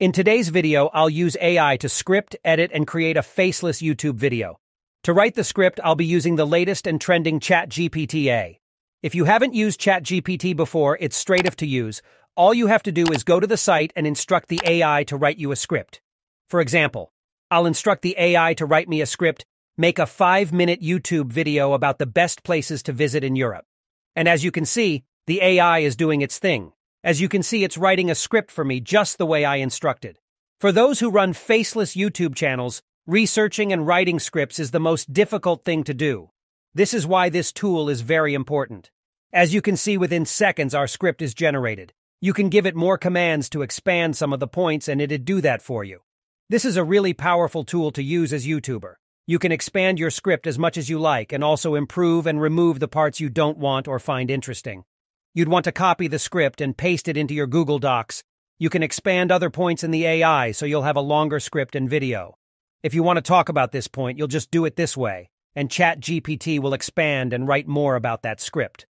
In today's video, I'll use AI to script, edit, and create a faceless YouTube video. To write the script, I'll be using the latest and trending ChatGPT. If you haven't used ChatGPT before, it's straight up to use. All you have to do is go to the site and instruct the AI to write you a script. For example, I'll instruct the AI to write me a script, make a 5-minute YouTube video about the best places to visit in Europe. And as you can see, the AI is doing its thing. As you can see, it's writing a script for me just the way I instructed. For those who run faceless YouTube channels, researching and writing scripts is the most difficult thing to do. This is why this tool is very important. As you can see, within seconds, our script is generated. You can give it more commands to expand some of the points, and it'd do that for you. This is a really powerful tool to use as a YouTuber. You can expand your script as much as you like and also improve and remove the parts you don't want or find interesting. You'd want to copy the script and paste it into your Google Docs. You can expand other points in the AI so you'll have a longer script and video. If you want to talk about this point, you'll just do it this way, and ChatGPT will expand and write more about that script.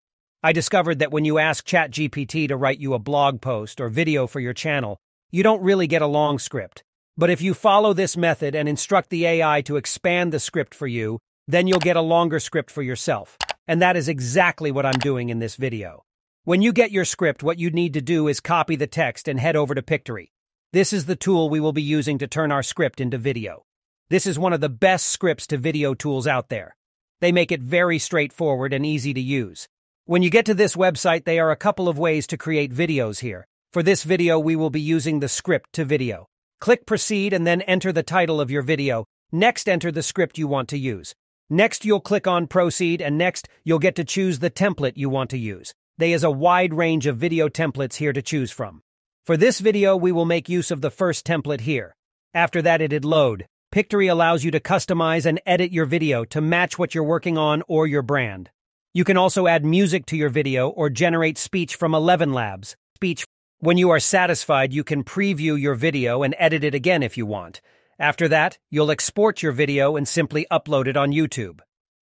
I discovered that when you ask ChatGPT to write you a blog post or video for your channel, you don't really get a long script. But if you follow this method and instruct the AI to expand the script for you, then you'll get a longer script for yourself. And that is exactly what I'm doing in this video. When you get your script, what you need to do is copy the text and head over to Pictory. This is the tool we will be using to turn our script into video. This is one of the best scripts to video tools out there. They make it very straightforward and easy to use. When you get to this website, there are a couple of ways to create videos here. For this video, we will be using the script to video. Click proceed and then enter the title of your video. Next, enter the script you want to use. Next, you'll click on proceed, and next, you'll get to choose the template you want to use. There is a wide range of video templates here to choose from. For this video, we will make use of the first template here. After that, it'd load. Pictory allows you to customize and edit your video to match what you're working on or your brand. You can also add music to your video or generate speech from 11 Labs. When you are satisfied, you can preview your video and edit it again if you want. After that, you'll export your video and simply upload it on YouTube.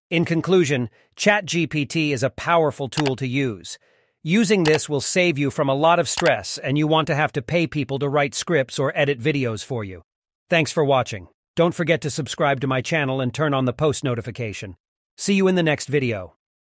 In conclusion, ChatGPT is a powerful tool to use. Using this will save you from a lot of stress, and you won't have to pay people to write scripts or edit videos for you. Thanks for watching. Don't forget to subscribe to my channel and turn on the post notification. See you in the next video.